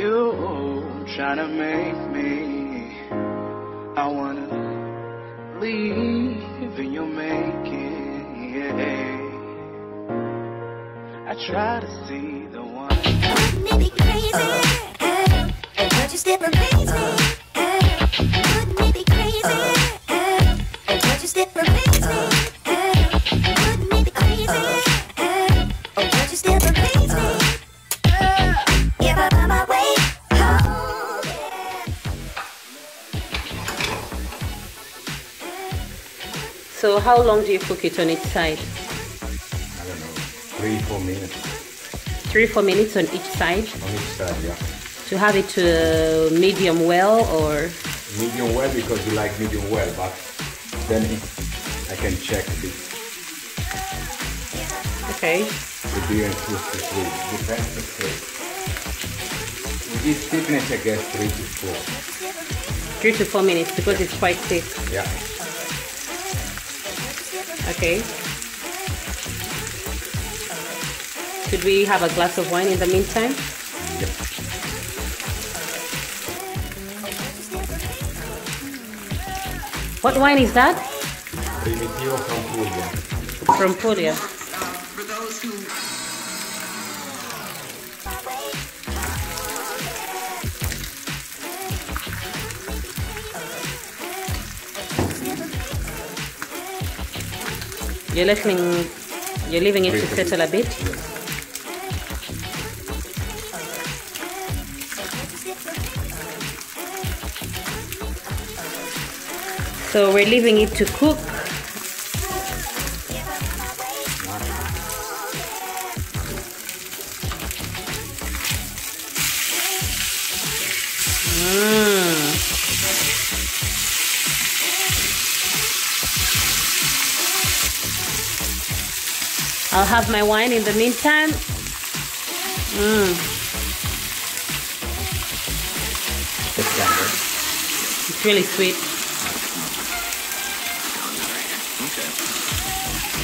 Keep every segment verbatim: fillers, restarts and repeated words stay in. You tryna make me, I wanna leave in your making, yeah. I try to see the one. You make me crazy, uh, uh, and don't you step and please me. So how long do you cook it on each side? I don't know, three, four minutes. Three, four minutes on each side? On each side, yeah. To have it uh, medium well or? Medium well because we like medium well, but then it, I can check this. Okay. The beer and two to three, depends on three. This thickness I guess three to four. Three to four minutes because yeah. It's quite thick. Yeah. Okay. Should we have a glass of wine in the meantime? Yep. What wine is that? Primitivo from Puglia. From Puglia. For those who You're letting, you're leaving it to settle a bit. So we're leaving it to cook. I'll have my wine in the meantime. Mm. It's really sweet.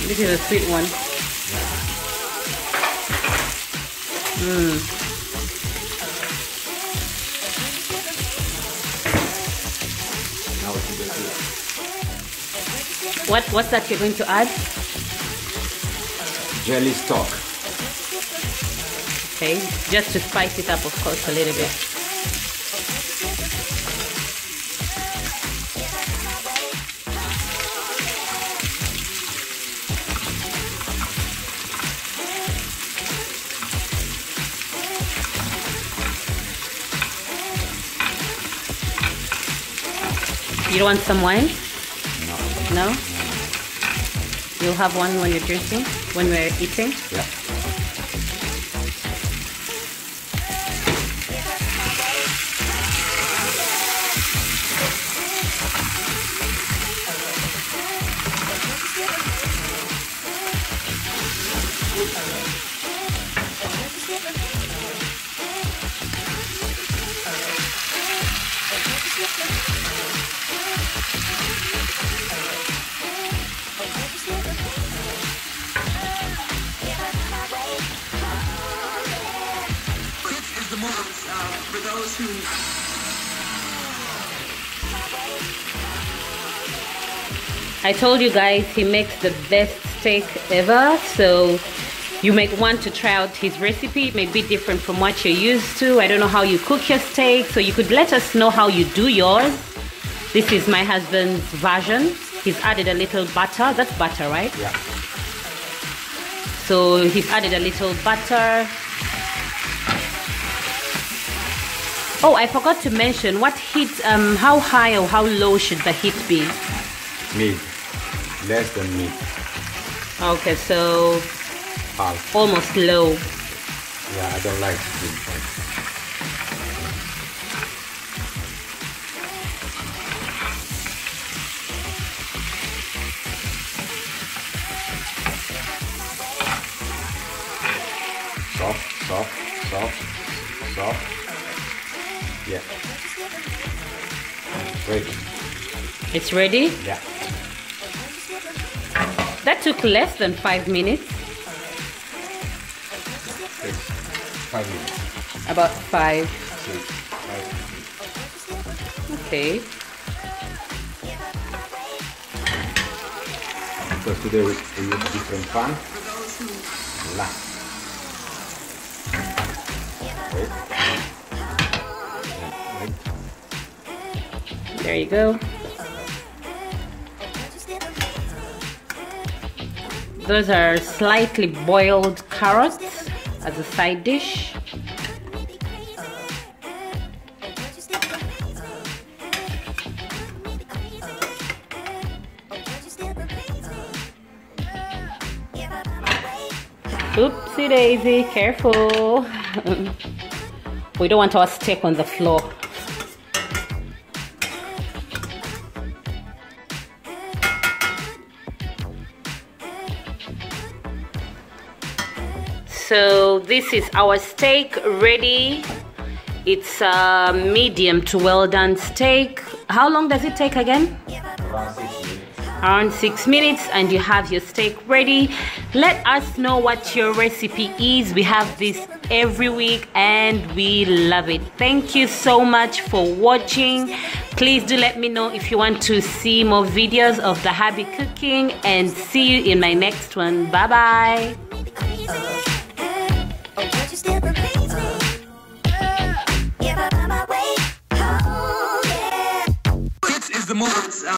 This is a sweet one. Mm. What, what's that you're going to add? Jelly stock. Okay, just to spice it up, of course, a little bit. You don't want some wine? No. No? You'll have one when you're drinking, when we're eating. Yeah. For those who I told you guys he makes the best steak ever, so you may want to try out his recipe. It may be different from what you're used to. I don't know how you cook your steak, so you could let us know how you do yours. This is my husband's version. He's added a little butter. That's butter, right? Yeah. So he's added a little butter. Oh, I forgot to mention, what heat, um, how high or how low should the heat be? Mid, less than mid. Okay, so half. Almost low. Yeah, I don't like it. Soft, soft, soft, soft. Yeah. Ready. It's ready? Yeah. That took less than five minutes. Six. Five minutes. About five. Okay. Because today we use different pan. La. Okay. Right. There you go. Those are slightly boiled carrots as a side dish. Oopsie daisy, careful. We don't want our steak on the floor. So this is our steak ready. It's a medium to well done steak. How long does it take again? Around six minutes, and you have your steak ready. Let us know what your recipe is. We have this every week and we love it. Thank you so much for watching. Please do let me know if you want to see more videos of the hubby cooking, and see you in my next one. Bye bye.